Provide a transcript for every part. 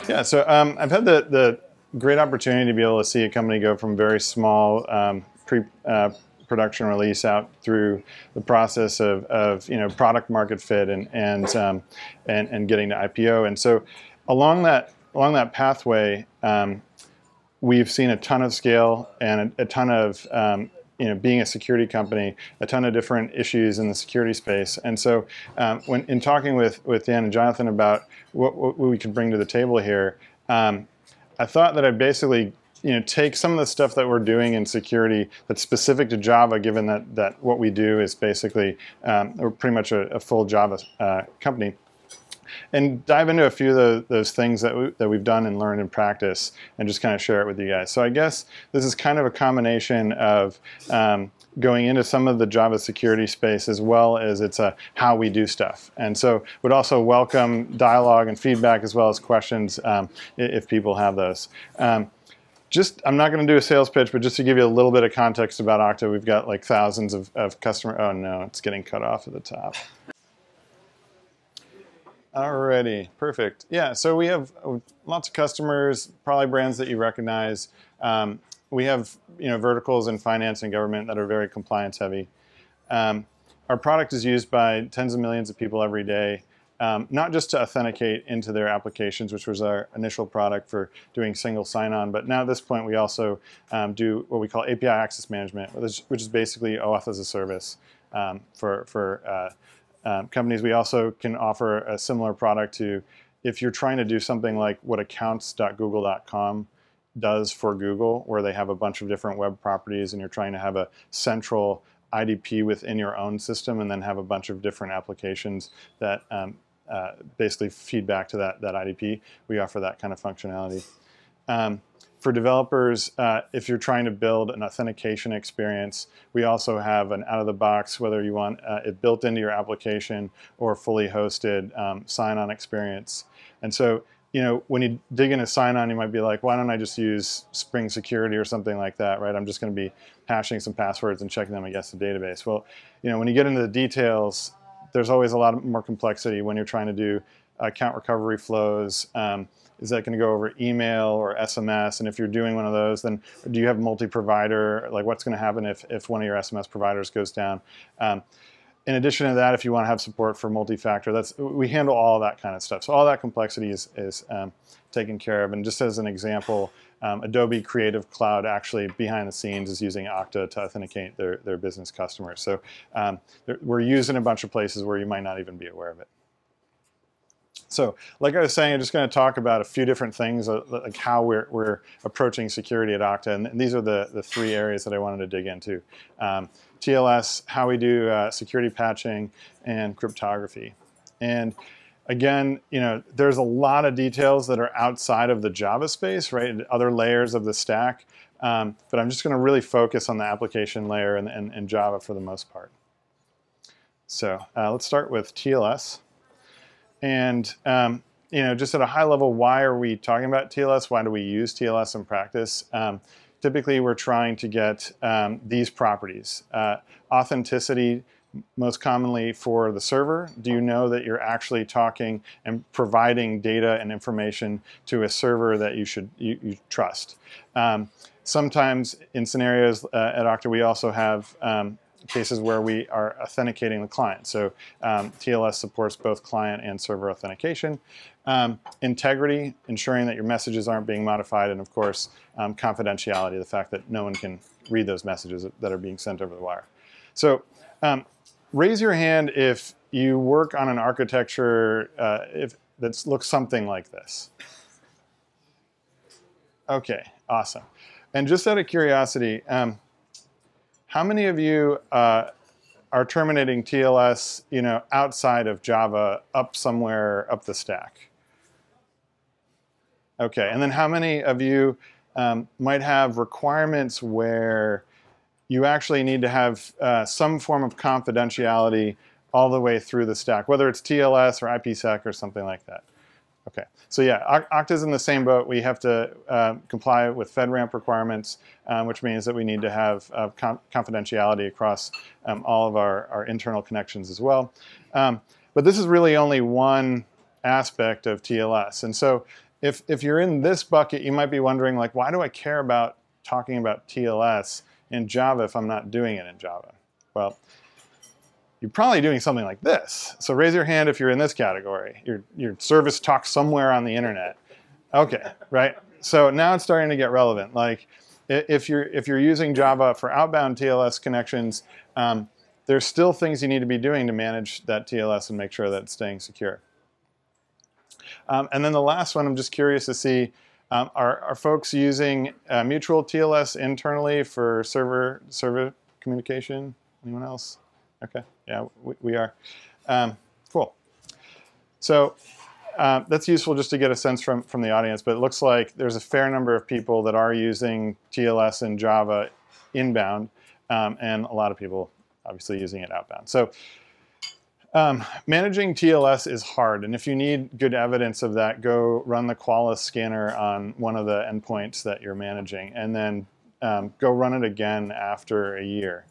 Yeah, so I've had the great opportunity to be able to see a company go from very small pre-production release out through the process of product market fit and getting to IPO. And so along that pathway, we've seen a ton of scale and a ton of being a security company, a ton of different issues in the security space. And so when in talking with Dan and Jonathan about what we could bring to the table here, I thought that I'd basically take some of the stuff that we're doing in security that's specific to Java, given that what we do is basically we're pretty much a full Java company, and dive into a few of those things that we've done and learned in practice, and just kind of share it with you guys. So I guess this is kind of a combination of going into some of the Java security space, as well as it's a how we do stuff. And so would also welcome dialogue and feedback, as well as questions if people have those. I'm not going to do a sales pitch, but just to give you a little bit of context about Okta, we've got like thousands of customer. Oh no, it's getting cut off at the top. Alrighty, perfect. Yeah, so we have lots of customers, probably brands that you recognize. We have verticals in finance and government that are very compliance heavy. Our product is used by tens of millions of people every day, not just to authenticate into their applications, which was our initial product for doing single sign-on, but now at this point we also do what we call API access management, which is basically OAuth as a service for companies. We also can offer a similar product to if you're trying to do something like what accounts.google.com does for Google, where they have a bunch of different web properties and you're trying to have a central IDP within your own system and then have a bunch of different applications that basically feed back to that IDP. We offer that kind of functionality. For developers, if you're trying to build an authentication experience, we also have an out-of-the-box, whether you want it built into your application or fully hosted sign-on experience. And so, when you dig into sign-on, you might be like, why don't I just use Spring Security or something like that, right? I'm just going to be hashing some passwords and checking them against the database. Well, when you get into the details, there's always a lot more complexity when you're trying to do account recovery flows. Is that going to go over email or SMS? And if you're doing one of those, then do you have multi-provider? Like, what's going to happen if one of your SMS providers goes down? In addition to that, if you want to have support for multi-factor, we handle all that kind of stuff. So all that complexity is taken care of. And just as an example, Adobe Creative Cloud actually behind the scenes is using Okta to authenticate their business customers. So we're used in a bunch of places where you might not even be aware of it. So, like I was saying, I'm just going to talk about a few different things, like how we're approaching security at Okta, and these are the three areas that I wanted to dig into. TLS, how we do security patching, and cryptography. And again, there's a lot of details that are outside of the Java space, right, and other layers of the stack, but I'm just going to really focus on the application layer and Java for the most part. So, let's start with TLS. And, just at a high level, why are we talking about TLS? Why do we use TLS in practice? Typically, we're trying to get these properties. Authenticity, most commonly for the server. Do you know that you're actually talking and providing data and information to a server that you trust? Sometimes in scenarios at Okta, we also have cases where we are authenticating the client. So TLS supports both client and server authentication. Integrity, ensuring that your messages aren't being modified, and of course confidentiality, the fact that no one can read those messages that are being sent over the wire. So raise your hand if you work on an architecture that looks something like this. Okay, awesome. And just out of curiosity, how many of you are terminating TLS, outside of Java, up somewhere up the stack? Okay, and then how many of you might have requirements where you actually need to have some form of confidentiality all the way through the stack, whether it's TLS or IPsec or something like that? Okay, so yeah, Okta's in the same boat. We have to comply with FedRAMP requirements, which means that we need to have confidentiality across all of our internal connections as well. But this is really only one aspect of TLS. And so if you're in this bucket, you might be wondering, like, why do I care about talking about TLS in Java if I'm not doing it in Java? Well, you're probably doing something like this. So raise your hand if you're in this category. Your service talks somewhere on the internet. Okay, right? So now it's starting to get relevant. Like if you're using Java for outbound TLS connections, there's still things you need to be doing to manage that TLS and make sure that it's staying secure. And then the last one, I'm just curious to see, are folks using mutual TLS internally for server communication? Anyone else? Okay, yeah, we are. Cool. So that's useful just to get a sense from the audience, but it looks like there's a fair number of people that are using TLS in Java inbound, and a lot of people obviously using it outbound. So managing TLS is hard, and if you need good evidence of that, go run the Qualys scanner on one of the endpoints that you're managing, and then go run it again after a year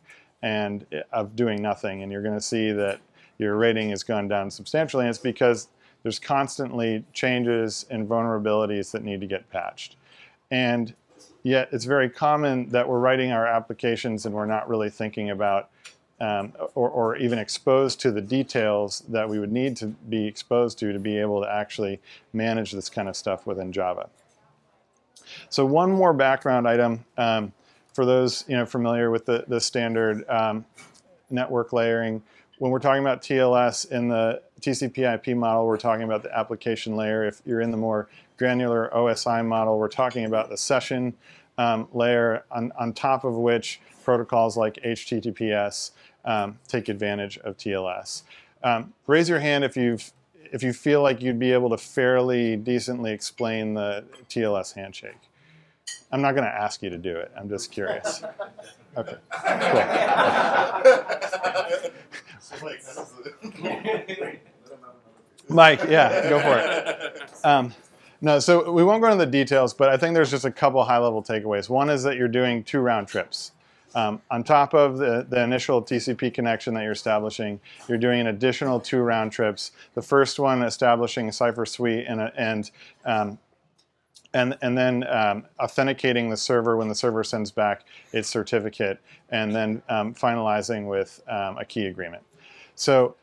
and of doing nothing, and you're going to see that your rating has gone down substantially, and it's because there's constantly changes and vulnerabilities that need to get patched. And yet it's very common that we're writing our applications and we're not really thinking about or even exposed to the details that we would need to be exposed to be able to actually manage this kind of stuff within Java. So one more background item. For those familiar with the standard network layering, when we're talking about TLS in the TCP/IP model, we're talking about the application layer. If you're in the more granular OSI model, we're talking about the session layer, on top of which protocols like HTTPS take advantage of TLS. Raise your hand if you feel like you'd be able to fairly decently explain the TLS handshake. I'm not going to ask you to do it. I'm just curious. Okay. Cool. Mike, yeah, go for it. No, so we won't go into the details, but I think there's just a couple high-level takeaways. One is that you're doing 2 round trips. On top of the initial TCP connection that you're establishing, you're doing an additional 2 round trips. The first one establishing a cipher suite and then authenticating the server when the server sends back its certificate, and then finalizing with a key agreement. So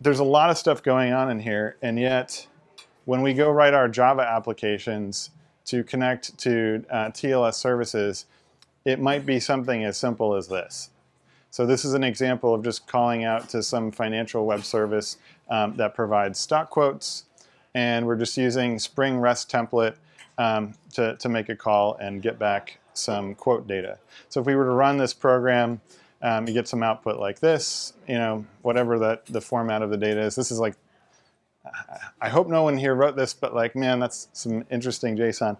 there's a lot of stuff going on in here, and yet when we go write our Java applications to connect to TLS services, it might be something as simple as this. So this is an example of just calling out to some financial web service that provides stock quotes, and we're just using Spring REST template to make a call and get back some quote data. So if we were to run this program, you get some output like this, whatever the format of the data is. This is like, I hope no one here wrote this, but like, man, that's some interesting JSON.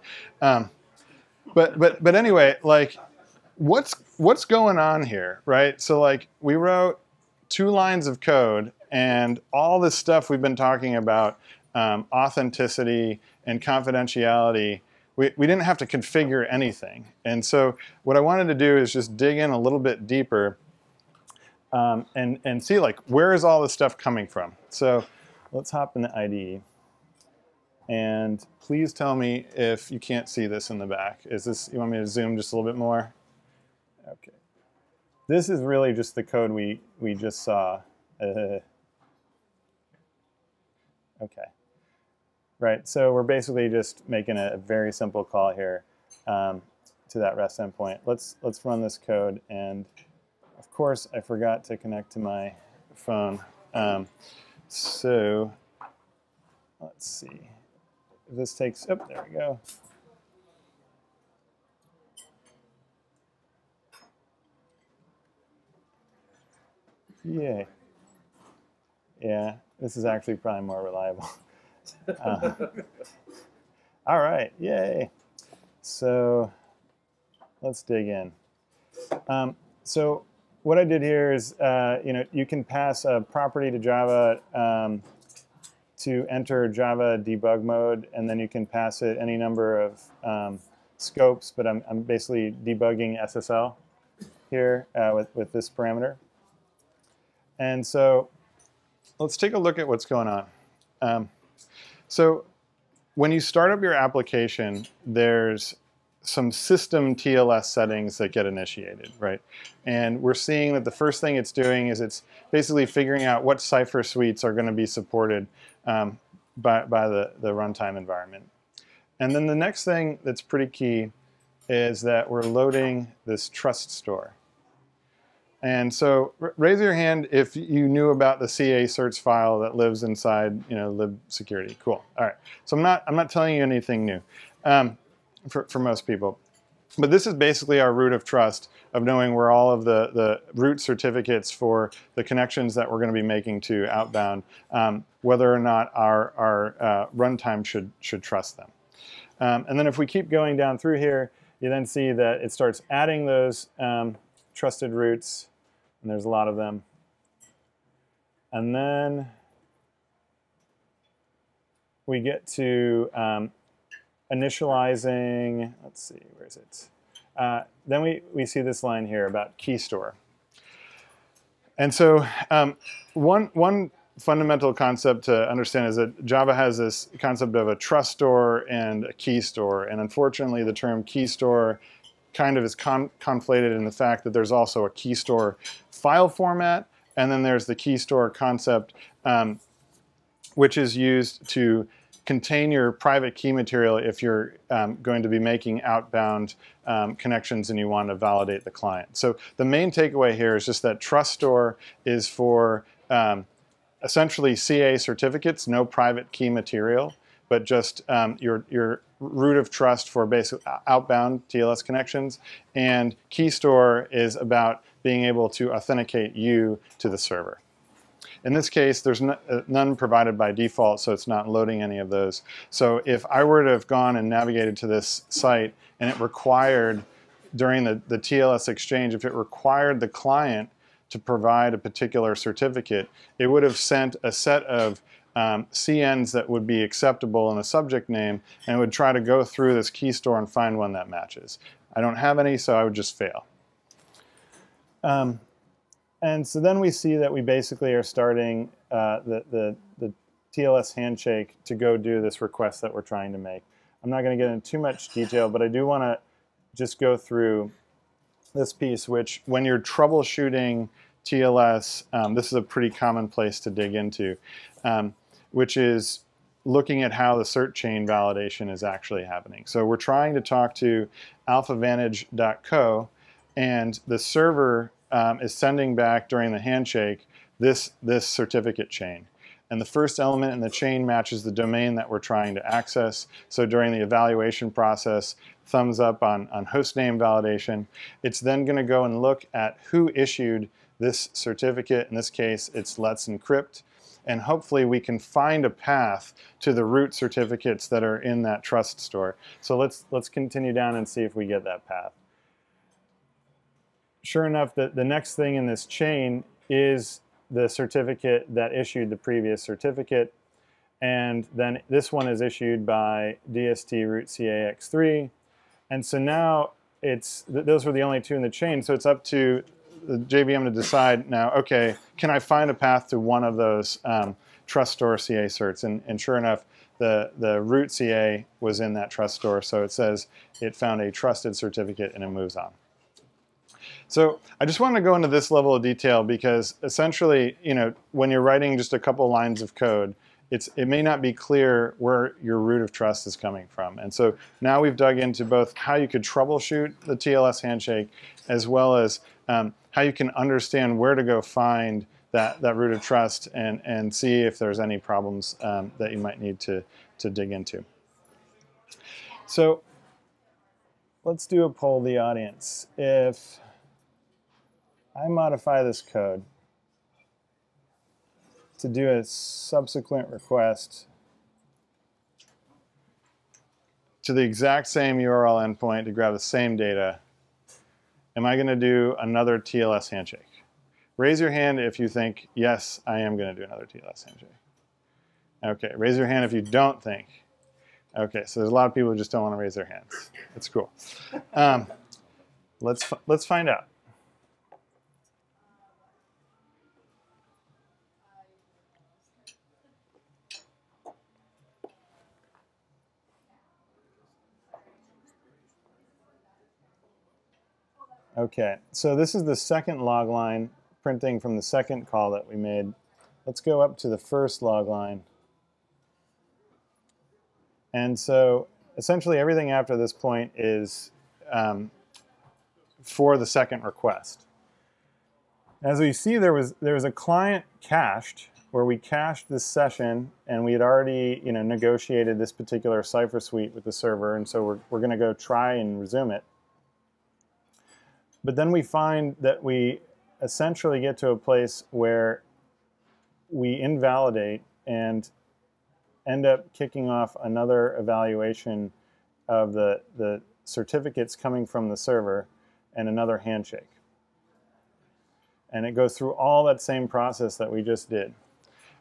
But anyway, like, what's going on here, right? So like, we wrote 2 lines of code, and all this stuff we've been talking about, authenticity and confidentiality, we didn't have to configure anything. And so what I wanted to do is just dig in a little bit deeper and see, like, where is all this stuff coming from? So let's hop in the IDE. And please tell me if you can't see this in the back. Is this, you want me to zoom just a little bit more? Okay. This is really just the code we just saw. Okay. Right, so we're basically just making a very simple call here to that REST endpoint. Let's run this code, and of course I forgot to connect to my phone. So let's see. If this takes, oh, there we go. Yay. Yeah, this is actually probably more reliable. All right, yay. So let's dig in. So what I did here is, you can pass a property to Java to enter Java debug mode, and then you can pass it any number of scopes, but I'm basically debugging SSL here with this parameter. And so let's take a look at what's going on. So when you start up your application, there's some system TLS settings that get initiated, right? And we're seeing that the first thing it's doing is it's basically figuring out what cipher suites are going to be supported by the runtime environment. And then the next thing that's pretty key is that we're loading this trust store. And so raise your hand if you knew about the CA certs file that lives inside, you know, lib security. Cool. All right. So I'm not telling you anything new for most people. But this is basically our root of trust of knowing where all of the root certificates for the connections that we're going to be making to outbound, whether or not our runtime should trust them. And then if we keep going down through here, you then see that it starts adding those trusted roots, and there's a lot of them. And then we get to initializing, let's see, where is it? Then we see this line here about key store. And so one fundamental concept to understand is that Java has this concept of a trust store and a key store, and unfortunately the term key store kind of is conflated in the fact that there's also a key store file format, and then there's the key store concept, which is used to contain your private key material if you're going to be making outbound connections and you want to validate the client. So the main takeaway here is just that trust store is for essentially CA certificates, no private key material, but just your root of trust for basic outbound TLS connections. And key store is about being able to authenticate you to the server. In this case, there's none provided by default, so it's not loading any of those. So if I were to have gone and navigated to this site and it required, during the TLS exchange, if it required the client to provide a particular certificate, it would have sent a set of CNs that would be acceptable in the subject name, and would try to go through this key store and find one that matches. I don't have any, so I would just fail. And so then we see that we basically are starting the TLS handshake to go do this request that we're trying to make. I'm not going to get into too much detail, but I do want to just go through this piece, which when you're troubleshooting TLS, this is a pretty common place to dig into, which is looking at how the cert chain validation is actually happening. So we're trying to talk to alphavantage.co, and the server is sending back during the handshake this certificate chain. And the first element in the chain matches the domain that we're trying to access. So during the evaluation process, thumbs up on host name validation. It's then going to go and look at who issued this certificate. In this case, it's Let's Encrypt. And hopefully we can find a path to the root certificates that are in that trust store. So let's continue down and see if we get that path. Sure enough, the next thing in this chain is the certificate that issued the previous certificate, and then this one is issued by DST root CA X3, and so now it's those were the only two in the chain, so it's up to the JVM to decide now, okay, can I find a path to one of those trust store CA certs? And sure enough, the root CA was in that trust store, so it says it found a trusted certificate and it moves on. So I just want to go into this level of detail because essentially, you know, when you're writing just a couple lines of code, it may not be clear where your root of trust is coming from. And so now we've dug into both how you could troubleshoot the TLS handshake, as well as how you can understand where to go find that root of trust and see if there's any problems that you might need to dig into. So let's do a poll of the audience. If I modify this code to do a subsequent request to the exact same URL endpoint to grab the same data, am I going to do another TLS handshake? Raise your hand if you think, yes, I am going to do another TLS handshake. Okay, raise your hand if you don't think. Okay, so there's a lot of people who just don't want to raise their hands. That's cool. Let's find out. Okay, so this is the second log line printing from the second call that we made. Let's go up to the first log line. And so essentially everything after this point is for the second request. As we see, there was a client cached where we cached this session, and we had already negotiated this particular cipher suite with the server, and so we're going to go try and resume it. But then we find that we essentially get to a place where we invalidate and end up kicking off another evaluation of the certificates coming from the server and another handshake. And it goes through all that same process that we just did.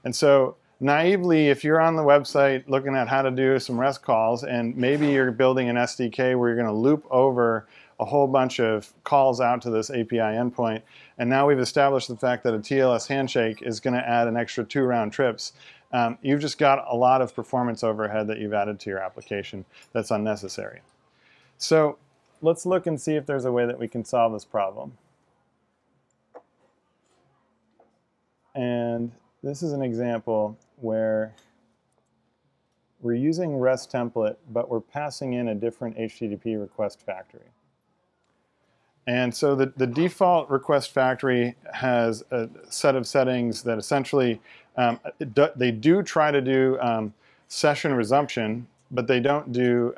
And so naively, if you're on the website looking at how to do some REST calls, and maybe you're building an SDK where you're going to loop over a whole bunch of calls out to this API endpoint, and now we've established the fact that a TLS handshake is going to add an extra 2 round trips, you've just got a lot of performance overhead that you've added to your application that's unnecessary. So let's look and see if there's a way that we can solve this problem. And this is an example where we're using REST template, but we're passing in a different HTTP request factory. And so the default request factory has a set of settings that essentially, they do try to do session resumption, but they don't do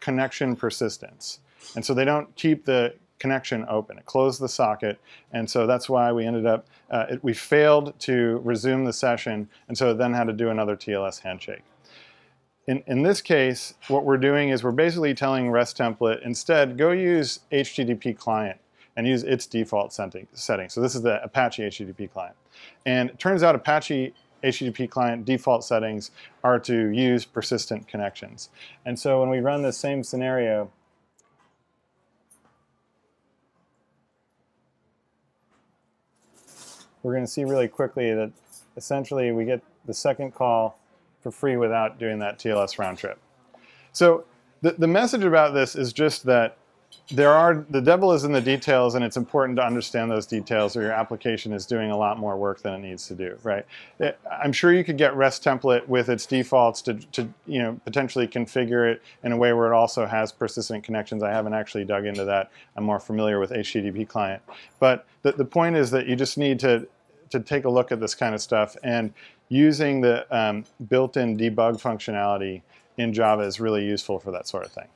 connection persistence. And so they don't keep the connection open. It closed the socket, and so that's why we ended up, we failed to resume the session, and so then had to do another TLS handshake. In this case, what we're doing is we're basically telling REST template, instead, go use HTTP client and use its default setting. So this is the Apache HTTP client. And it turns out Apache HTTP client default settings are to use persistent connections. And so when we run the same scenario, we're going to see really quickly that essentially we get the second call for free without doing that TLS round trip. So the message about this is just that the devil is in the details, and it's important to understand those details, or your application is doing a lot more work than it needs to do, right? I'm sure you could get REST template with its defaults to potentially configure it in a way where it also has persistent connections. I haven't actually dug into that. I'm more familiar with HTTP client. But the point is that you just need to take a look at this kind of stuff, and using the built-in debug functionality in Java is really useful for that sort of thing.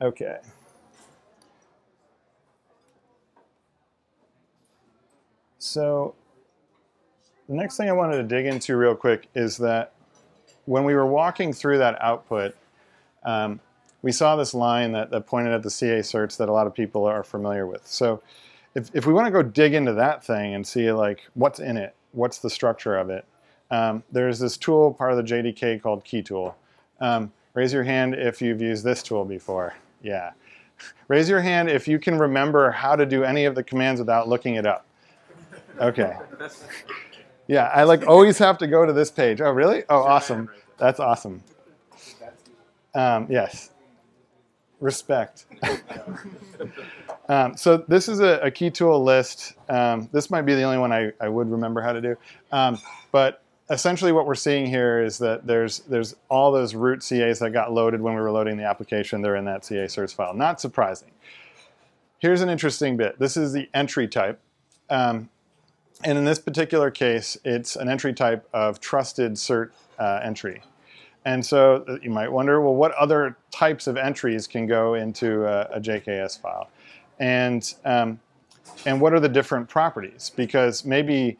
Okay. So the next thing I wanted to dig into real quick is that when we were walking through that output, we saw this line that pointed at the CA certs that a lot of people are familiar with. So if we want to go dig into that thing and see like what's in it, what's the structure of it, there's this tool, part of the JDK, called KeyTool. Raise your hand if you've used this tool before. Yeah. Raise your hand if you can remember how to do any of the commands without looking it up. Okay. Yeah, I like always have to go to this page. Oh, really? Oh, awesome. That's awesome. Yes. Respect. So this is a key tool list. This might be the only one I would remember how to do. But essentially what we're seeing here is that there's all those root CAs that got loaded when we were loading the application. They're in that CA certs file. Not surprising. Here's an interesting bit. This is the entry type. And in this particular case, it's an entry type of trusted cert entry. And so you might wonder, well, what other types of entries can go into a JKS file? And what are the different properties? Because maybe,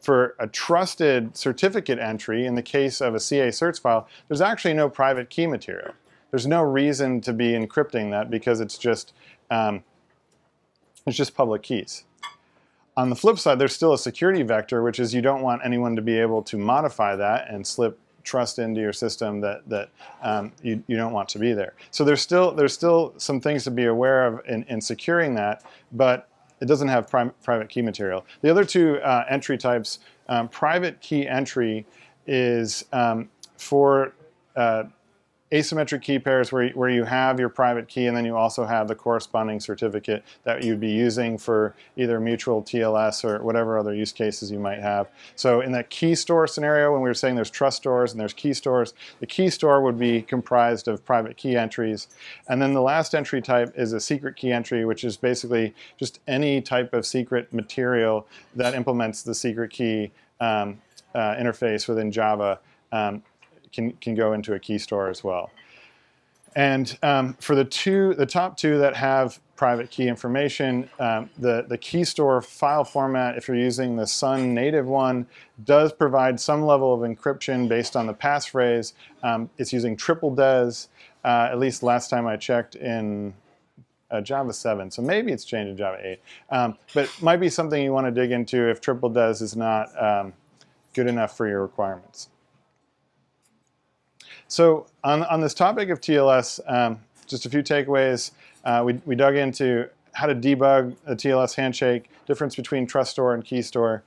for a trusted certificate entry, in the case of a CA certs file, there's actually no private key material. There's no reason to be encrypting that because it's just public keys. On the flip side, there's still a security vector, which is you don't want anyone to be able to modify that and slip trust into your system that you don't want to be there. So there's still some things to be aware of in securing that, but it doesn't have private key material. The other two entry types, private key entry is for asymmetric key pairs where you have your private key and then you also have the corresponding certificate that you'd be using for either mutual TLS or whatever other use cases you might have. So in that key store scenario, when we were saying there's trust stores and there's key stores, the key store would be comprised of private key entries. And then the last entry type is a secret key entry, which is basically just any type of secret material that implements the secret key interface within Java. Can go into a key store as well. And for the top two that have private key information, the key store file format, if you're using the Sun native one, does provide some level of encryption based on the passphrase. It's using triple DES, at least last time I checked in Java 7, so maybe it's changed in Java 8. But it might be something you want to dig into if triple DES is not good enough for your requirements. So on this topic of TLS, just a few takeaways. We dug into how to debug a TLS handshake, difference between trust store and key store,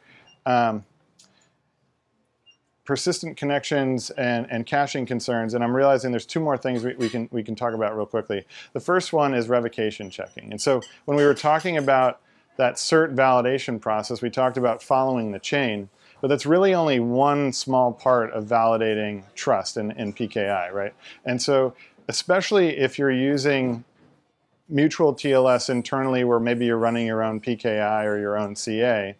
persistent connections and caching concerns. And I'm realizing there's two more things we can talk about real quickly. The first one is revocation checking. And so when we were talking about that cert validation process, we talked about following the chain. But that's really only one small part of validating trust in PKI, right? And so especially if you're using mutual TLS internally where maybe you're running your own PKI or your own CA,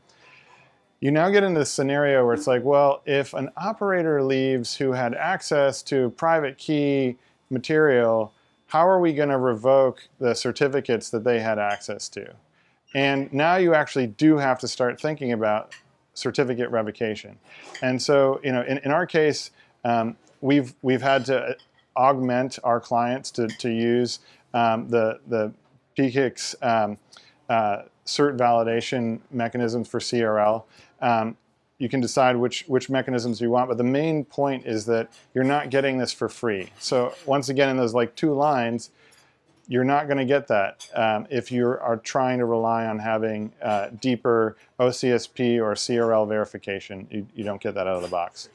you now get into this scenario where it's like, well, if an operator leaves who had access to private key material, how are we going to revoke the certificates that they had access to? And now you actually do have to start thinking about certificate revocation. And so, you know, in our case, we've had to augment our clients to use the PKIX cert validation mechanisms for CRL. You can decide which mechanisms you want, but the main point is that you're not getting this for free. So once again, in those like two lines, you're not going to get that if you are trying to rely on having deeper OCSP or CRL verification. You don't get that out of the box.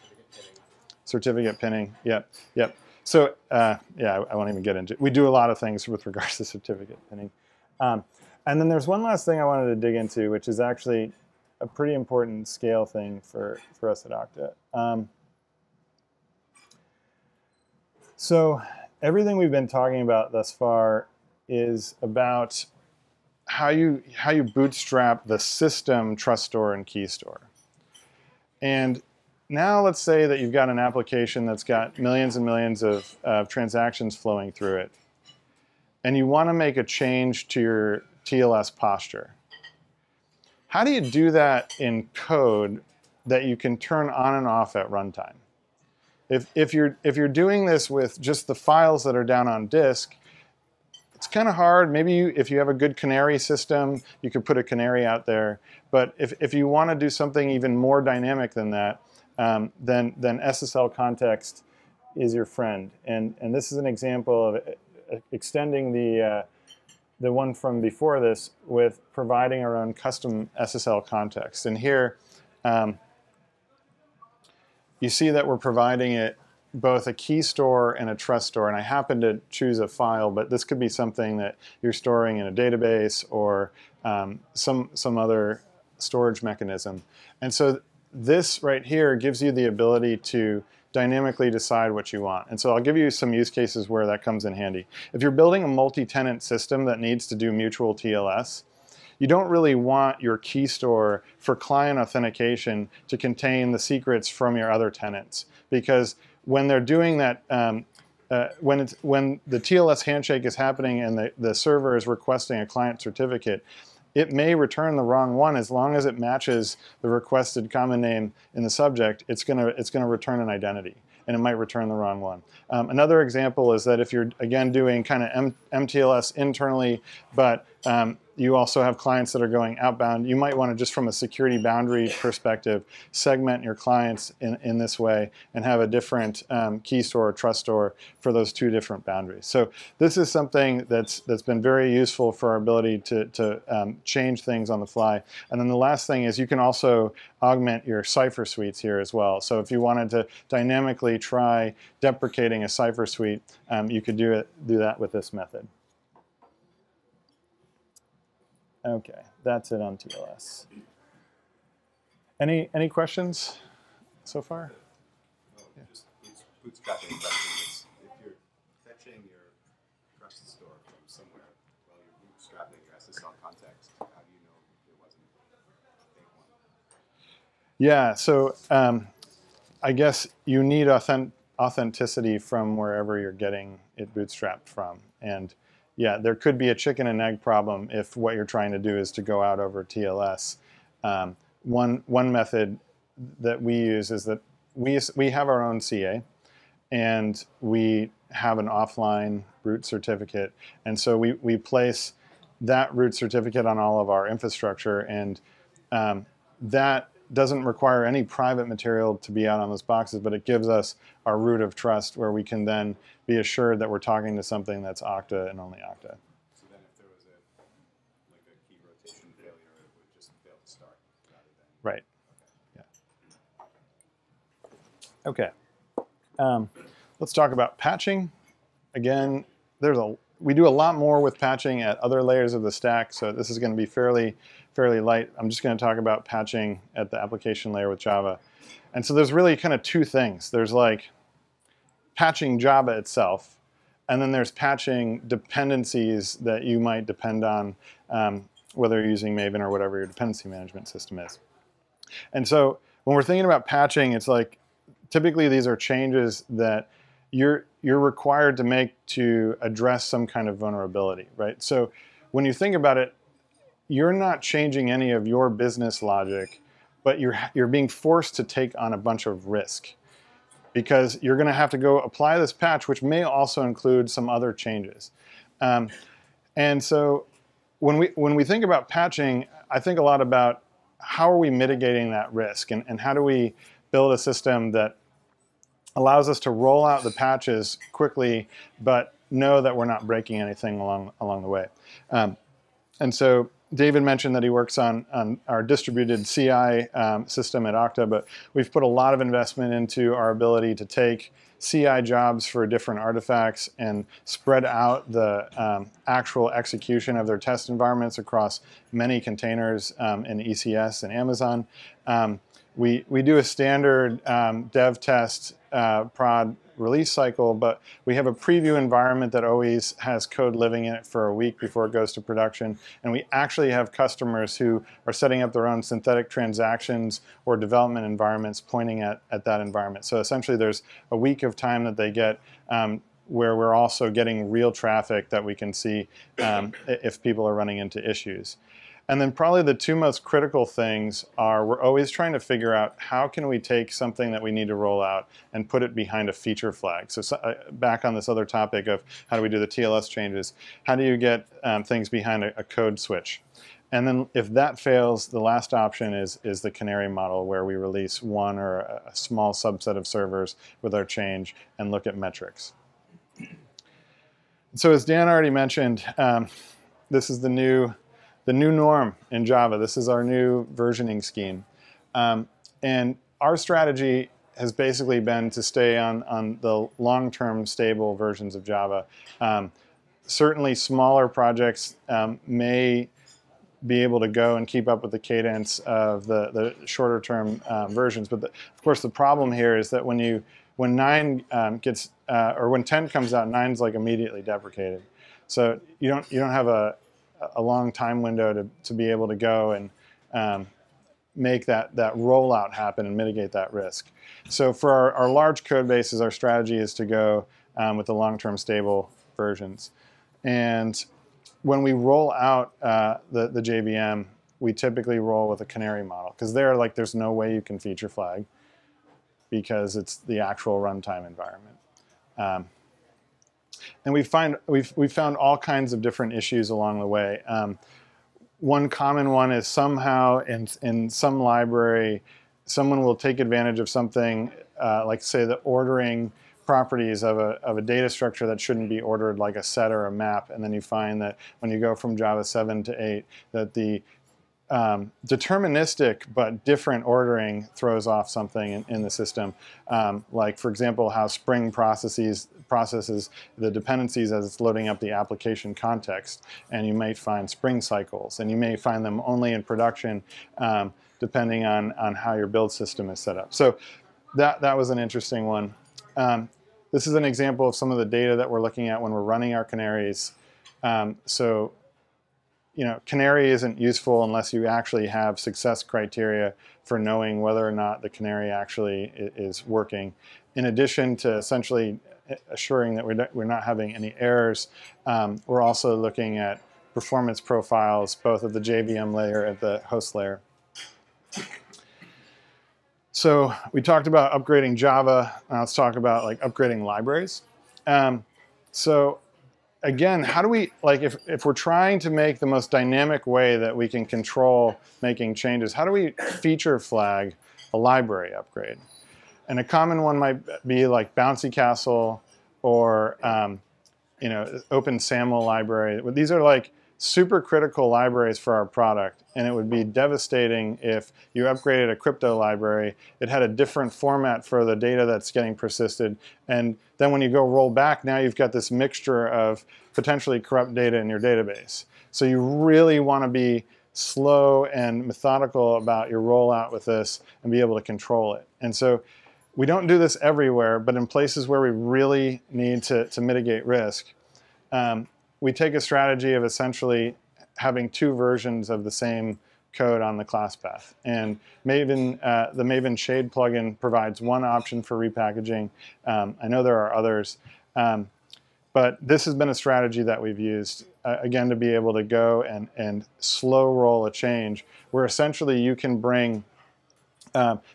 Certificate pinning. Yep, yep. So yeah, I won't even get into it. We do a lot of things with regards to certificate pinning. And then there's one last thing I wanted to dig into, which is actually a pretty important scale thing for us at Okta. So everything we've been talking about thus far is about how you bootstrap the system trust store and key store. And now let's say that you've got an application that's got millions and millions of transactions flowing through it, and you want to make a change to your TLS posture. How do you do that in code that you can turn on and off at runtime? If you're doing this with just the files that are down on disk, it's kind of hard. Maybe if you have a good canary system, you could put a canary out there. But if you want to do something even more dynamic than that, then SSL context is your friend. And this is an example of extending the one from before this with providing our own custom SSL context. And here, you see that we're providing it both a key store and a trust store, and I happen to choose a file, but this could be something that you're storing in a database or some other storage mechanism. And so this right here gives you the ability to dynamically decide what you want. And so I'll give you some use cases where that comes in handy. If you're building a multi-tenant system that needs to do mutual TLS, you don't really want your key store for client authentication to contain the secrets from your other tenants, because when they're doing that, when the TLS handshake is happening and the server is requesting a client certificate, it may return the wrong one. As long as it matches the requested common name in the subject, it's gonna return an identity, and it might return the wrong one. Another example is that if you're, again, doing kind of MTLS internally, but you also have clients that are going outbound. You might want to, just from a security boundary perspective, segment your clients in this way and have a different key store or trust store for those two different boundaries. So this is something that's been very useful for our ability to change things on the fly. And then the last thing is you can also augment your cipher suites here as well. So if you wanted to dynamically try deprecating a cipher suite, you could do that with this method. Okay, that's it on TLS. Any questions so far? No, yeah. It's bootstrapping questions. If you're fetching your trusted store from somewhere while you're bootstrapping your SSL context, how do you know if it wasn't day one? Yeah, so I guess you need authenticity from wherever you're getting it bootstrapped from. And yeah, there could be a chicken and egg problem if what you're trying to do is to go out over TLS. One method that we use is that we have our own CA, and we have an offline root certificate. And so we place that root certificate on all of our infrastructure, and that doesn't require any private material to be out on those boxes, but it gives us our root of trust where we can then be assured that we're talking to something that's Okta and only Okta. So then if there was a key rotation failure, it would just fail to start rather than... Right. Okay. Yeah. Okay. Let's talk about patching. Again, we do a lot more with patching at other layers of the stack, so this is going to be fairly light. I'm just going to talk about patching at the application layer with Java. And so there's really kind of two things. There's like patching Java itself, and then there's patching dependencies that you might depend on, whether you're using Maven or whatever your dependency management system is. And so when we're thinking about patching, it's like typically these are changes that you're required to make to address some kind of vulnerability, right? So when you think about it, you're not changing any of your business logic, but you're being forced to take on a bunch of risk because you're going to have to go apply this patch, which may also include some other changes. And so when we think about patching, I think a lot about how are we mitigating that risk, and how do we build a system that allows us to roll out the patches quickly, but know that we're not breaking anything along the way. And so David mentioned that he works on our distributed CI system at Okta, but we've put a lot of investment into our ability to take CI jobs for different artifacts and spread out the actual execution of their test environments across many containers in ECS and Amazon. We do a standard dev test prod release cycle, but we have a preview environment that always has code living in it for a week before it goes to production. And we actually have customers who are setting up their own synthetic transactions or development environments pointing at that environment. So essentially there's a week of time that they get where we're also getting real traffic that we can see if people are running into issues. And then probably the two most critical things are we're always trying to figure out how can we take something that we need to roll out and put it behind a feature flag. So back on this other topic of how do we do the TLS changes, how do you get things behind a code switch? And then if that fails, the last option is the canary model where we release one or a small subset of servers with our change and look at metrics. So as Dan already mentioned, this is the new norm in Java. This is our new versioning scheme. And our strategy has basically been to stay on the long-term stable versions of Java. Certainly smaller projects may be able to go and keep up with the cadence of the shorter-term versions. But of course, the problem here is that when 9 gets, or when 10 comes out, 9's like immediately deprecated. So you don't have a long time window to be able to go and make that rollout happen and mitigate that risk. So for our large code bases, our strategy is to go with the long-term stable versions. And when we roll out the JVM, we typically roll with a canary model because there's no way you can feature flag because it's the actual runtime environment. And we found all kinds of different issues along the way. One common one is somehow in some library, someone will take advantage of something like say the ordering properties of a data structure that shouldn't be ordered, like a set or a map, and then you find that when you go from Java 7 to 8 that the deterministic but different ordering throws off something in the system. Like for example how Spring processes the dependencies as it's loading up the application context, and you might find Spring cycles, and you may find them only in production depending on how your build system is set up. So that was an interesting one. This is an example of some of the data that we're looking at when we're running our canaries. So you know, canary isn't useful unless you actually have success criteria for knowing whether or not the canary actually is working. In addition to essentially assuring that we're not having any errors, we're also looking at performance profiles, both at the JVM layer and the host layer. So we talked about upgrading Java. Now let's talk about like upgrading libraries. So again, how do we, like if we're trying to make the most dynamic way that we can control making changes, how do we feature flag a library upgrade? And a common one might be like Bouncy Castle or you know, Open SAML library. These are like super critical libraries for our product, and it would be devastating if you upgraded a crypto library, it had a different format for the data that's getting persisted, and then when you go roll back, now you've got this mixture of potentially corrupt data in your database. So you really want to be slow and methodical about your rollout with this and be able to control it. And so we don't do this everywhere, but in places where we really need to mitigate risk, we take a strategy of essentially having two versions of the same code on the class path. And Maven, the Maven Shade plugin provides one option for repackaging. I know there are others, but this has been a strategy that we've used, again, to be able to go and slow roll a change, where essentially you can bring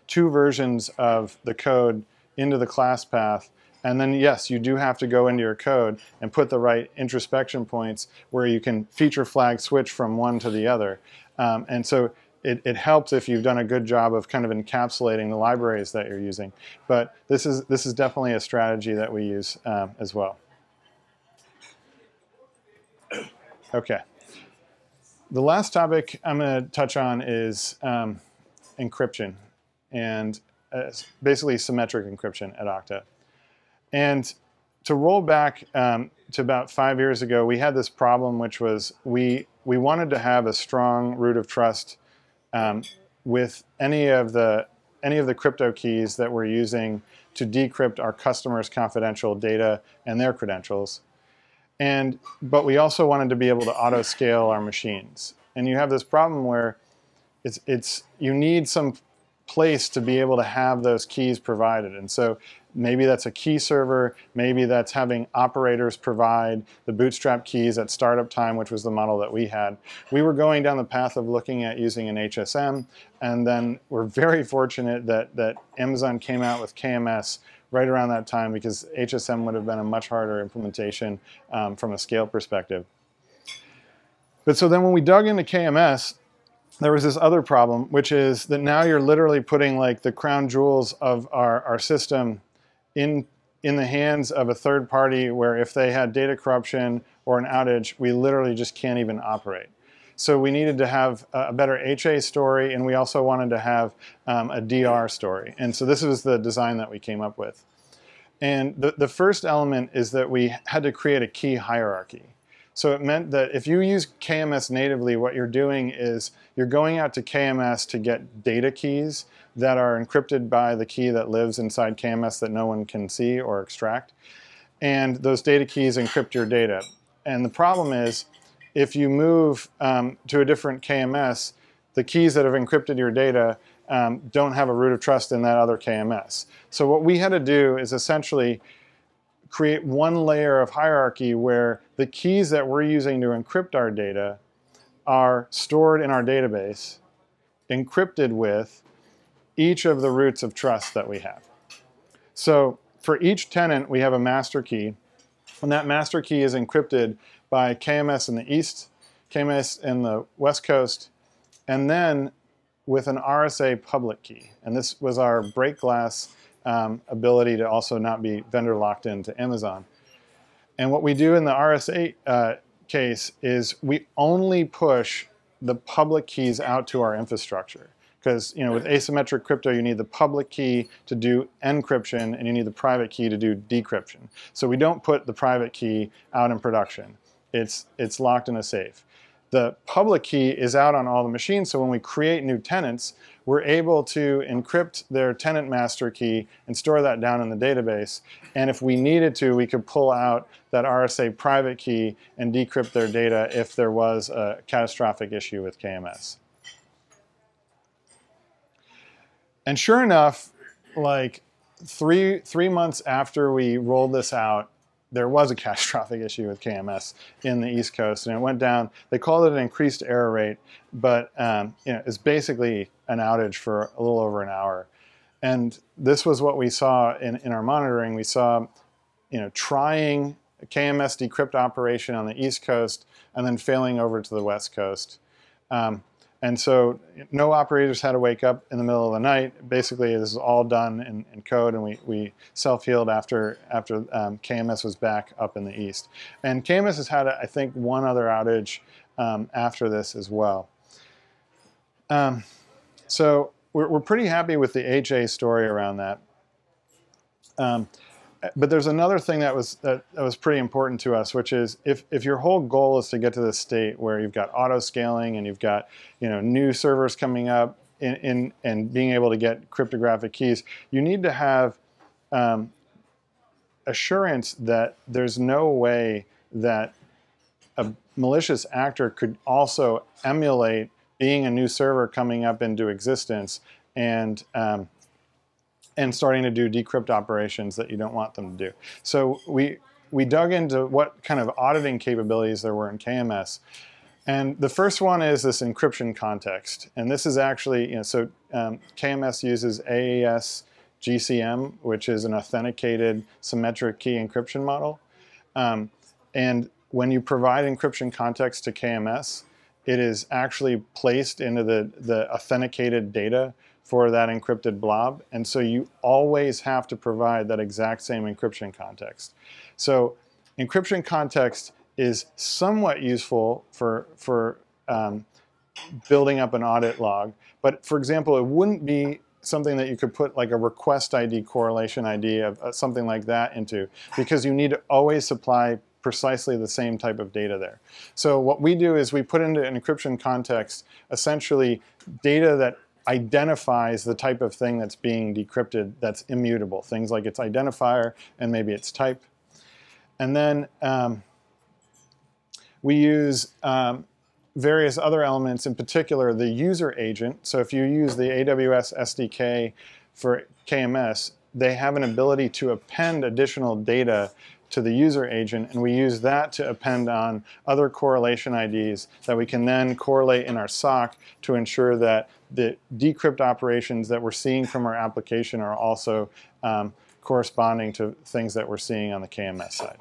two versions of the code into the class path. And then, yes, you do have to go into your code and put the right introspection points where you can feature flag switch from one to the other. And so it helps if you've done a good job of kind of encapsulating the libraries that you're using. But this is definitely a strategy that we use as well. Okay. The last topic I'm going to touch on is encryption, and basically symmetric encryption at Okta. And to roll back to about 5 years ago, we had this problem, which was we wanted to have a strong root of trust with any of the crypto keys that we're using to decrypt our customers' confidential data and their credentials. But we also wanted to be able to auto scale our machines. And you have this problem where you need some place to be able to have those keys provided. And so maybe that's a key server, maybe that's having operators provide the bootstrap keys at startup time, which was the model that we had. We were going down the path of looking at using an HSM, and then we're very fortunate that Amazon came out with KMS right around that time, because HSM would have been a much harder implementation from a scale perspective. But so then when we dug into KMS, there was this other problem, which is that now you're literally putting like the crown jewels of our system in the hands of a third party, where if they had data corruption or an outage, we literally just can't even operate. So we needed to have a better HA story, and we also wanted to have a DR story. And so this was the design that we came up with. And the first element is that we had to create a key hierarchy. So it meant that if you use KMS natively, what you're doing is you're going out to KMS to get data keys that are encrypted by the key that lives inside KMS that no one can see or extract. And those data keys encrypt your data. And the problem is, if you move to a different KMS, the keys that have encrypted your data don't have a root of trust in that other KMS. So what we had to do is essentially create one layer of hierarchy where the keys that we're using to encrypt our data are stored in our database, encrypted with each of the roots of trust that we have. So for each tenant, we have a master key, and that master key is encrypted by KMS in the east, KMS in the West Coast, and then with an RSA public key. And this was our break glass ability to also not be vendor locked into Amazon. And what we do in the RSA case is we only push the public keys out to our infrastructure. Because with asymmetric crypto, you need the public key to do encryption, and you need the private key to do decryption. So we don't put the private key out in production. It's locked in a safe. The public key is out on all the machines, so when we create new tenants, we're able to encrypt their tenant master key and store that down in the database. And if we needed to, we could pull out that RSA private key and decrypt their data if there was a catastrophic issue with KMS. And sure enough, like three months after we rolled this out, there was a catastrophic issue with KMS in the East Coast, and it went down. They called it an increased error rate, but it's basically an outage for a little over an hour. And this was what we saw in our monitoring. We saw, trying a KMS decrypt operation on the East Coast and then failing over to the West Coast. And so no operators had to wake up in the middle of the night. Basically, this is all done in code, and we self-healed after KMS was back up in the East. And KMS has had, I think, one other outage after this as well. So we're pretty happy with the HA story around that. But there's another thing that was pretty important to us, which is if your whole goal is to get to the state where you've got auto scaling and you've got new servers coming up and being able to get cryptographic keys, you need to have assurance that there's no way that a malicious actor could also emulate being a new server coming up into existence and starting to do decrypt operations that you don't want them to do. So we dug into what kind of auditing capabilities there were in KMS. And the first one is this encryption context. And this is actually, KMS uses AES GCM, which is an authenticated symmetric key encryption model. And when you provide encryption context to KMS, it is actually placed into the authenticated data for that encrypted blob, and so you always have to provide that exact same encryption context. So encryption context is somewhat useful for building up an audit log, but for example, it wouldn't be something that you could put like a request ID, correlation ID, of something like that into, because you need to always supply precisely the same type of data there. So what we do is we put into an encryption context essentially data that identifies the type of thing that's being decrypted that's immutable, things like its identifier and maybe its type. And then we use various other elements, in particular the user agent. So if you use the AWS SDK for KMS, they have an ability to append additional data to the user agent, and we use that to append on other correlation IDs that we can then correlate in our SOC to ensure that the decrypt operations that we're seeing from our application are also corresponding to things that we're seeing on the KMS side.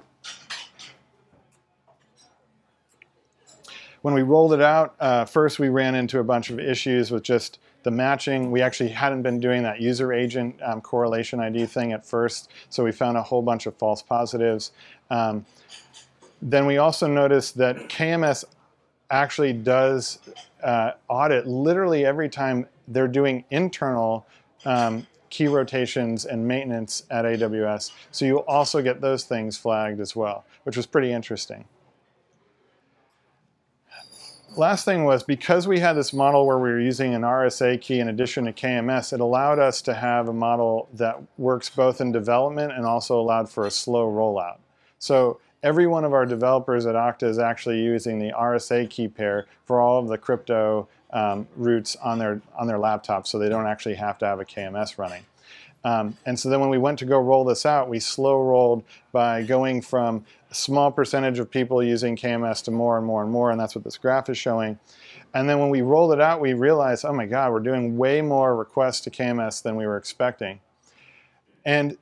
When we rolled it out, first we ran into a bunch of issues with just the matching. We actually hadn't been doing that user agent correlation ID thing at first, so we found a whole bunch of false positives. Then we also noticed that KMS actually does audit literally every time they're doing internal key rotations and maintenance at AWS, so you also get those things flagged as well, which was pretty interesting. Last thing was, because we had this model where we were using an RSA key in addition to KMS, it allowed us to have a model that works both in development and also allowed for a slow rollout. So every one of our developers at Okta is actually using the RSA key pair for all of the crypto routes on their laptops, so they don't actually have to have a KMS running. And so then when we went to go roll this out, we slow rolled by going from a small percentage of people using KMS to more and more and more, and that's what this graph is showing. And then when we rolled it out, we realized, oh my God, we're doing way more requests to KMS than we were expecting. And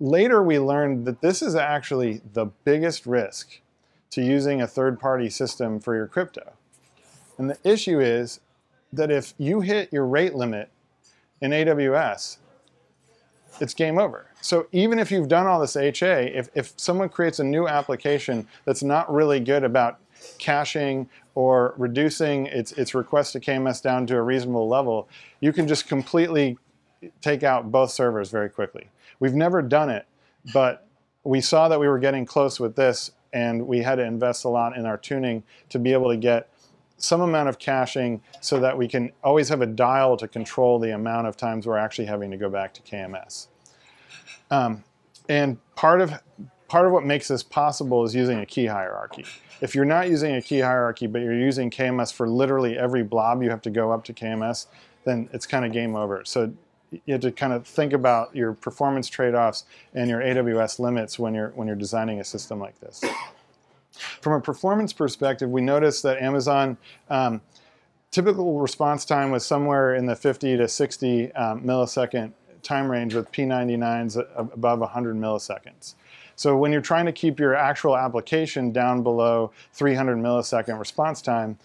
later we learned that this is actually the biggest risk. to using a third-party system for your crypto. And the issue is that if you hit your rate limit in AWS, it's game over. So even if you've done all this HA, if someone creates a new application that's not really good about caching or reducing its request to KMS down to a reasonable level, you can just completely take out both servers very quickly. We've never done it, but we saw that we were getting close with this, and we had to invest a lot in our tuning to be able to get some amount of caching so that we can always have a dial to control the amount of times we're actually having to go back to KMS. And part of what makes this possible is using a key hierarchy. If you're not using a key hierarchy, but you're using KMS for literally every blob you have to go up to KMS, then it's kind of game over. So you have to kind of think about your performance trade-offs and your AWS limits when you're designing a system like this. From a performance perspective, we noticed that Amazon typical response time was somewhere in the 50 to 60 millisecond time range, with P99s above 100 milliseconds. So when you're trying to keep your actual application down below 300 millisecond response time,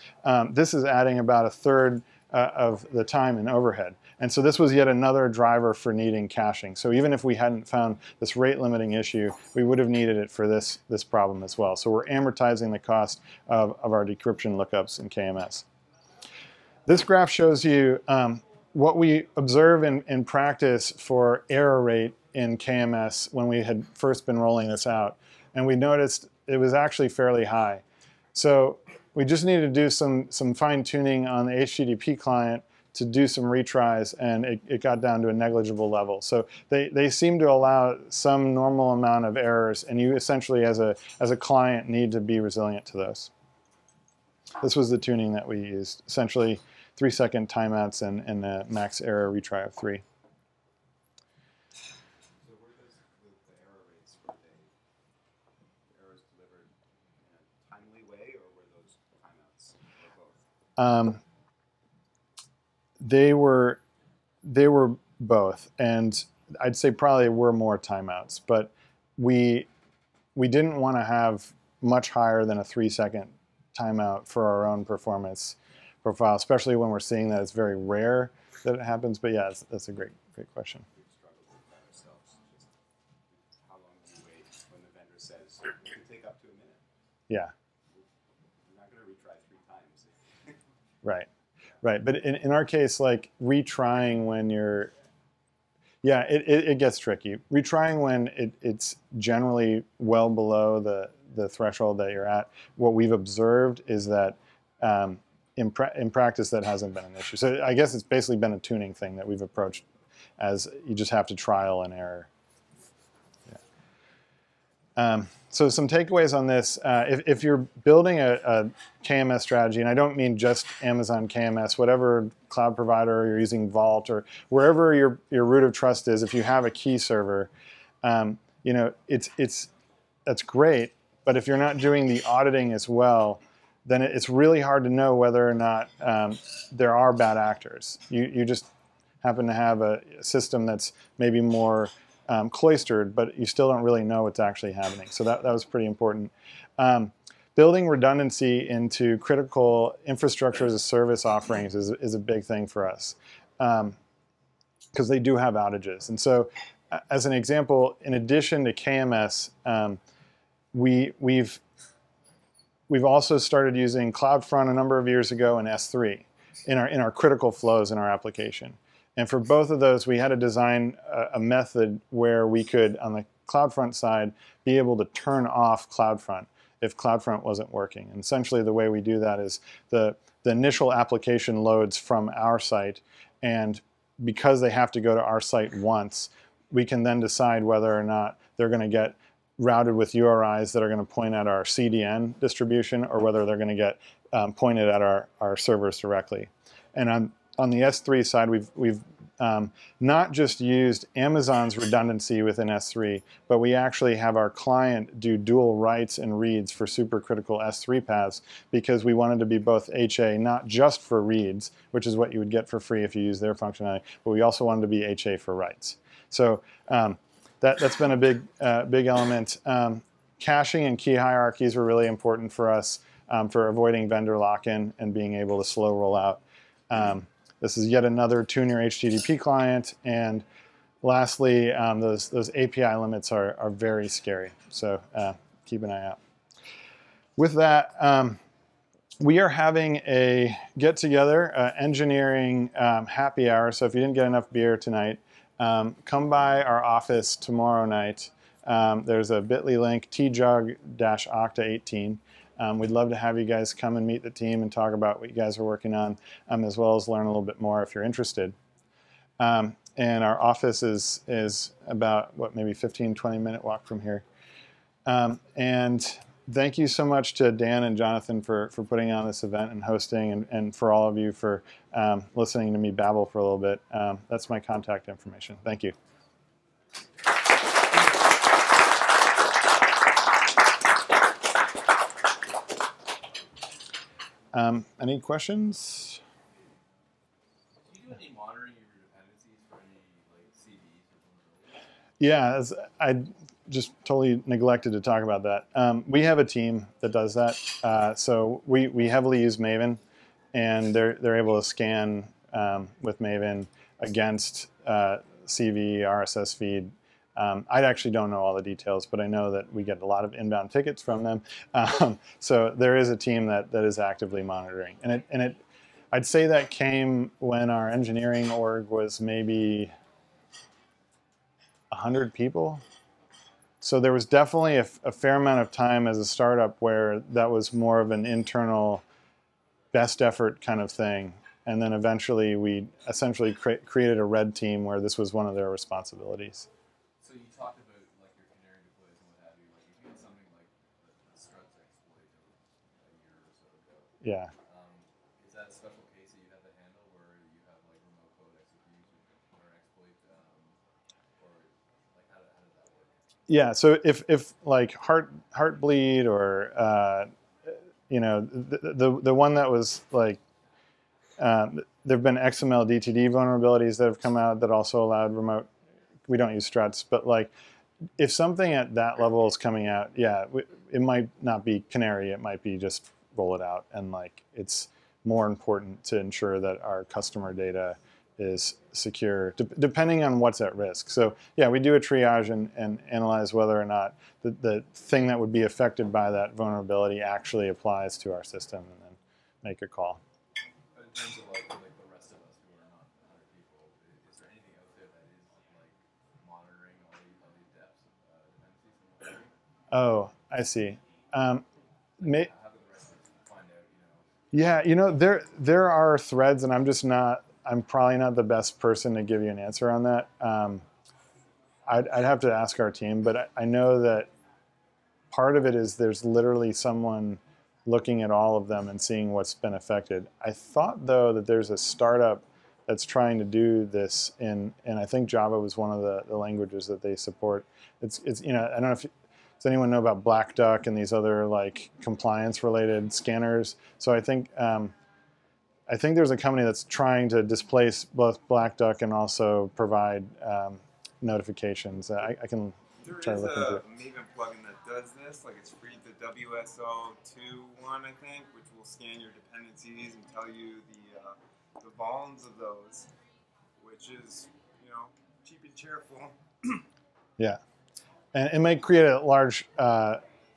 this is adding about a third of the time in overhead. And so this was yet another driver for needing caching. So even if we hadn't found this rate limiting issue, we would have needed it for this problem as well. So we're amortizing the cost of our decryption lookups in KMS. This graph shows you what we observe in practice for error rate in KMS when we had first been rolling this out. And we noticed it was actually fairly high. So we just needed to do some fine tuning on the HTTP client to do some retries, and it got down to a negligible level. So they seem to allow some normal amount of errors, and you essentially as a client need to be resilient to those. This was the tuning that we used, essentially 3-second timeouts and a max error retry of 3. So where does the error rates, were they errors delivered in a timely way, or were those timeouts, or both? They were both, and I'd say probably were more timeouts, but we didn't want to have much higher than a 3-second timeout for our own performance profile, especially when we're seeing that it's very rare that it happens. But yeah, that's a great question. We've struggled with that ourselves. Just how long do you wait when the vendor says it can take up to a minute? Yeah. You're not going to retry 3 times. Right. Right, but in our case, like retrying when you're, yeah, it gets tricky. Retrying when it's generally well below the threshold that you're at. What we've observed is that in practice that hasn't been an issue. So I guess it's basically been a tuning thing that we've approached, as you just have to trial and error. So some takeaways on this, if you're building a KMS strategy, and I don't mean just Amazon KMS, whatever cloud provider you're using, Vault, or wherever your root of trust is, if you have a key server, you know, that's great, but if you're not doing the auditing as well, then it's really hard to know whether or not there are bad actors. You just happen to have a system that's maybe more cloistered, but you still don't really know what's actually happening. So that was pretty important. Building redundancy into critical infrastructure as a service offerings is a big thing for us, because they do have outages. And so as an example, in addition to KMS, we've also started using CloudFront a number of years ago and S3 in our critical flows in our application. And for both of those, we had to design a method where we could, on the CloudFront side, be able to turn off CloudFront if CloudFront wasn't working. And essentially the way we do that is the initial application loads from our site, and because they have to go to our site once, we can then decide whether or not they're going to get routed with URIs that are going to point at our CDN distribution, or whether they're going to get pointed at our servers directly. And on the S3 side, we've not just used Amazon's redundancy within S3, but we actually have our client do dual writes and reads for supercritical S3 paths, because we wanted to be both HA, not just for reads, which is what you would get for free if you use their functionality, but we also wanted to be HA for writes. So that's been a big element. Caching and key hierarchies were really important for us for avoiding vendor lock-in and being able to slow roll out. This is yet another tune your HTTP client. And lastly, those API limits are very scary. So keep an eye out. With that, we are having a get-together, engineering happy hour. So if you didn't get enough beer tonight, come by our office tomorrow night. There's a bit.ly link, tjug-okta18. We'd love to have you guys come and meet the team and talk about what you guys are working on, as well as learn a little bit more if you're interested. And our office is about, what, maybe 15, 20-minute walk from here. And thank you so much to Dan and Jonathan for putting on this event and hosting, and for all of you for listening to me babble for a little bit. That's my contact information. Thank you. Any questions? Do you do any monitoring of your dependencies for any like CVEs? Yeah, I just totally neglected to talk about that. We have a team that does that. So we heavily use Maven, and they're able to scan with Maven against CVE, RSS feed. I actually don't know all the details, but I know that we get a lot of inbound tickets from them. So there is a team that is actively monitoring. And I'd say that came when our engineering org was maybe 100 people. So there was definitely a fair amount of time as a startup where that was more of an internal best effort kind of thing. And then eventually we essentially created a red team where this was one of their responsibilities. So you talked about like your canary deploys and what have you. Like if you did something like the struts exploit a year or so ago. Yeah. Is that a special case that you have to handle, where you have like remote code execution or exploit, or like how does that work? Yeah. So if like Heartbleed or you know, the one that was like. There've been XML DTD vulnerabilities that have come out that also allowed remote. We don't use struts, but like if something at that level is coming out, yeah, it might not be canary. It might be just roll it out. And like it's more important to ensure that our customer data is secure, depending on what's at risk. So yeah, we do a triage and analyze whether or not the thing that would be affected by that vulnerability actually applies to our system, and then make a call. But in terms of like the rest of us who are not other people, is there anything out there that is like monitoring all these depths of dependencies? Oh, I see. How do the rest of us find out, you know? Yeah, you know, there are threads, and I'm probably not the best person to give you an answer on that. I'd have to ask our team, but I know that part of it is there's literally someone looking at all of them and seeing what's been affected. I thought, though, that there's a startup that's trying to do this in, and I think Java was one of the languages that they support. It's you know, I don't know if does anyone know about Black Duck and these other like compliance related scanners. So I think there's a company that's trying to displace both Black Duck and also provide notifications. I can try to look into it. There is a Maven plugin that does this. Like it's free, the WSO21, I think, which will scan your dependencies and tell you the volumes of those, which is, you know, cheap and cheerful. Yeah, and it might create a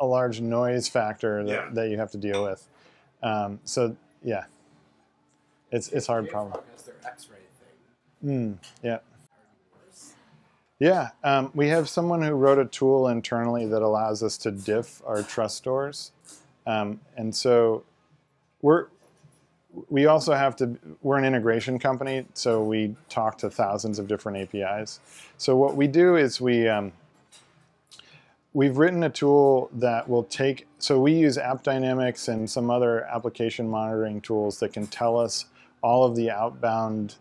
large noise factor that, yeah, that you have to deal with. So yeah. It's hard problem. Yeah. Yeah. We have someone who wrote a tool internally that allows us to diff our trust stores, and so we also have to. We're an integration company, so we talk to thousands of different APIs. So what we do is we've written a tool that will take. So we use AppDynamics and some other application monitoring tools that can tell us all of the outbound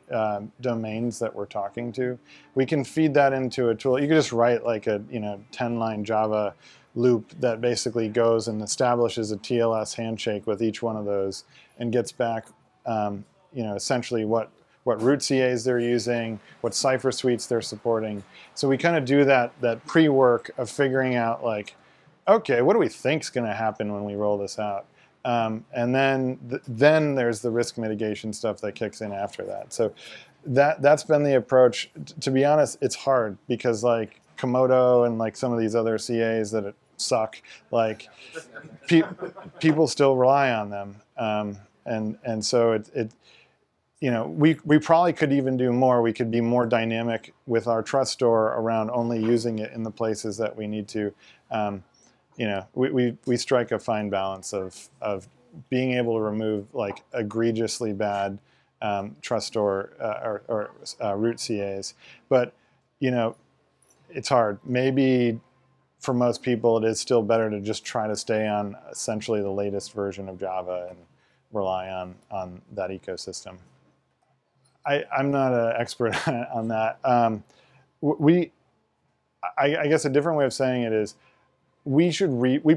domains that we're talking to. We can feed that into a tool. You can just write like a 10-line Java loop that basically goes and establishes a TLS handshake with each one of those and gets back essentially what root CAs they're using, what cipher suites they're supporting. So we kind of do that pre-work of figuring out like, okay, what do we think is going to happen when we roll this out? And then there's the risk mitigation stuff that kicks in after that. So that's been the approach. To be honest, it's hard because like Komodo and like some of these other CAs that suck, like people still rely on them, and so it you know, we probably could even do more. We could be more dynamic with our trust store around only using it in the places that we need to. You know, we strike a fine balance of being able to remove like egregiously bad trust store or root CAs, but you know, it's hard. Maybe for most people, it is still better to just try to stay on essentially the latest version of Java and rely on that ecosystem. I'm not an expert on that. I guess a different way of saying it is we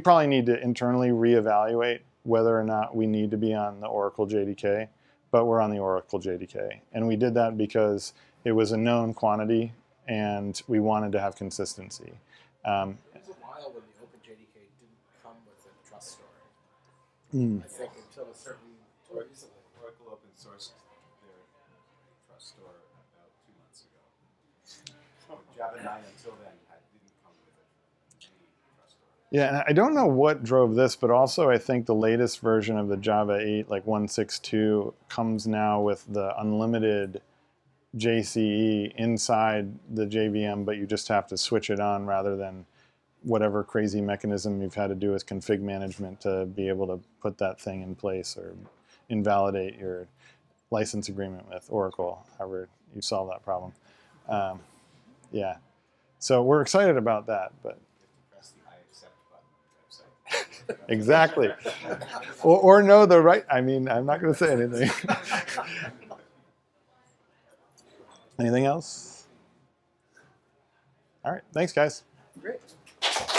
probably need to internally reevaluate whether or not we need to be on the Oracle JDK, but we're on the Oracle JDK. And we did that because it was a known quantity and we wanted to have consistency. It was a while when the Open JDK didn't come with a trust store. I think until a certain recently, Oracle open sourced their trust store about 2 months ago. So Java 9 until then didn't come with a trust store. Yeah, and I don't know what drove this, but also I think the latest version of the Java 8, like 1.6.2, comes now with the unlimited JCE inside the JVM, but you just have to switch it on rather than whatever crazy mechanism you've had to do with config management to be able to put that thing in place or invalidate your license agreement with Oracle, however you solve that problem. Yeah, so we're excited about that, but press the I accept button. Exactly. or know the right. I mean, I'm not going to say anything. Anything else? All right, thanks guys. Great.